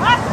Let's go!